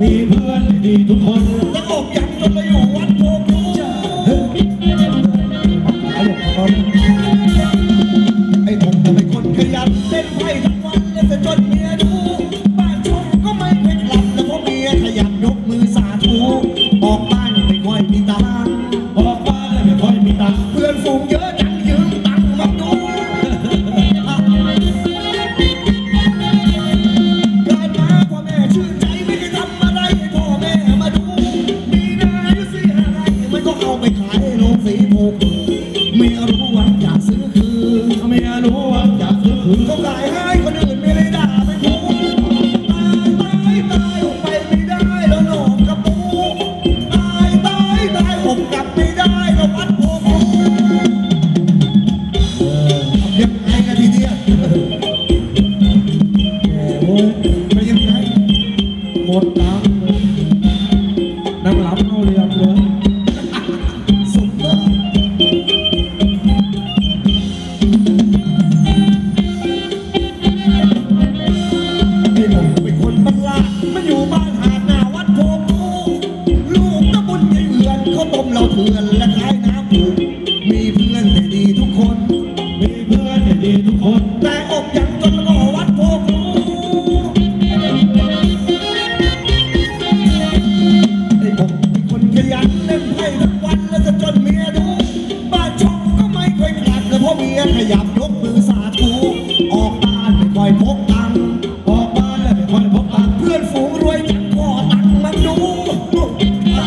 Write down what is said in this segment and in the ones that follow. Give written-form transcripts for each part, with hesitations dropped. มีเพื่อนแต่ดีทุกคนมีเพื่อน เด็กทุกคนแต่อกยังจนก็วัดโพกูไอ้ผมเป็นคนขยันเล่นไพ่ทุกวันแล้วจะจนเมียดูบ้านช่องก็ไม่ค่อยขาดแต่เพราะเมียขยับยกมือสาธุออกบ้านไม่ค่อยพกตังค์ออกบ้านแล้วไม่ค่อยพกตังค์เพื่อนฝูงรวยจังก็ตังค์มันดูไม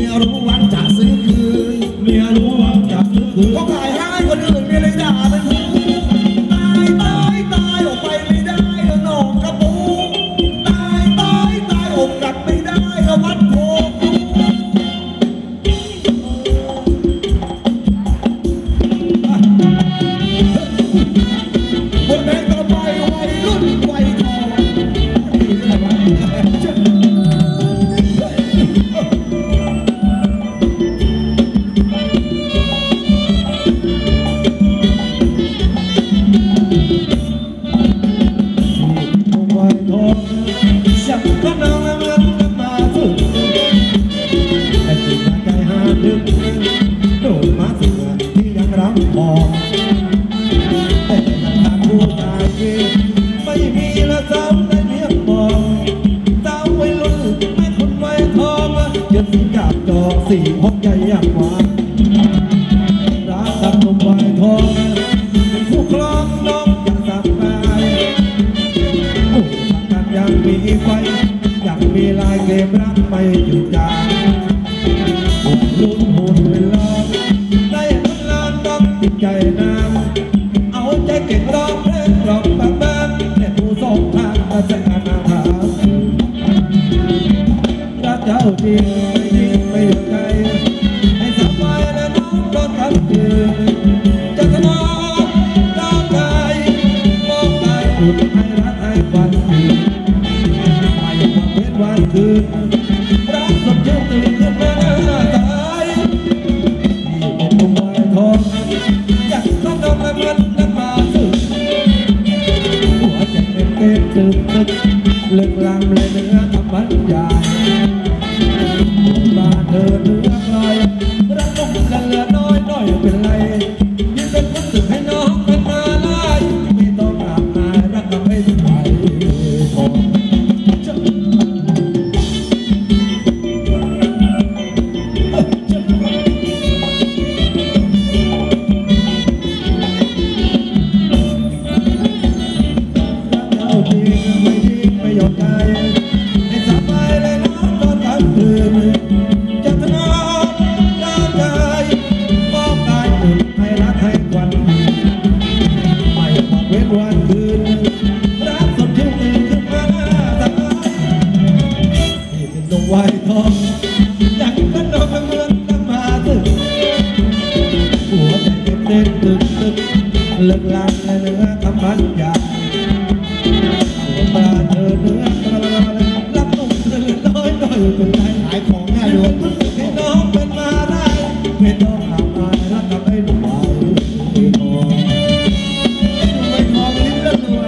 ่รู้ว่าจะซื้อคืนไม่รู้ว่าจะซื้อคืนก็ขายให้คนอื่นไม่เลยด่าเป็นหูตายตายตายออกไปไม่ได้แล้วนอกกระปูตายตายตายออกกลับไม่ได้แล้ววัดโพคนไหนต่อไปวัยรุ่นวัยทองสี่หกใหญ่ยักษ์มารักตัดลมวายทองเป็นผู้คลองน้องอยากสักนายโอ้รักกันยังมีไฟอยากมีลายเกมรักไม่หยุดยั้งหุ่นลุ้นหุ่นเป็นล้อได้พันล้านต้องติดใจน้ำเอาใจเก่งร้องเพลงร้องบางบ้านแต่ผู้ส่งทางอาเซียนอาถรรพ์รักเจ้าจริงรักสดชื่นตื่นขึ้นมาหน้าตายนี่เป็นลมวายทองอยากสักดอกไม้เงินนั้นมาสุดหัวใจเป็นเต้นตึกตึกเลือกลำเลยเนื้อทำบรรยายบ้านเธอเนื้อลอยรักต้องกันเหลือน้อยน้อยเป็นไรยิ่งเป็นคนตึกให้น้องเป็นมาไล่ไม่ต้องอาบอายรักกันไม่สุดไหวเลิกลาในเนื้อทำบัญญัติเอาปลาเธอเนื้อรักนุ่มเธอน้อยน้อยเป็นไรขายของง่ายด้วยให้น้องเป็นมาได้ไม่ต้องหาอายรักกับไอ้หนุ่มบ่าวไม่ทองไม่ทองลิ้นละตัว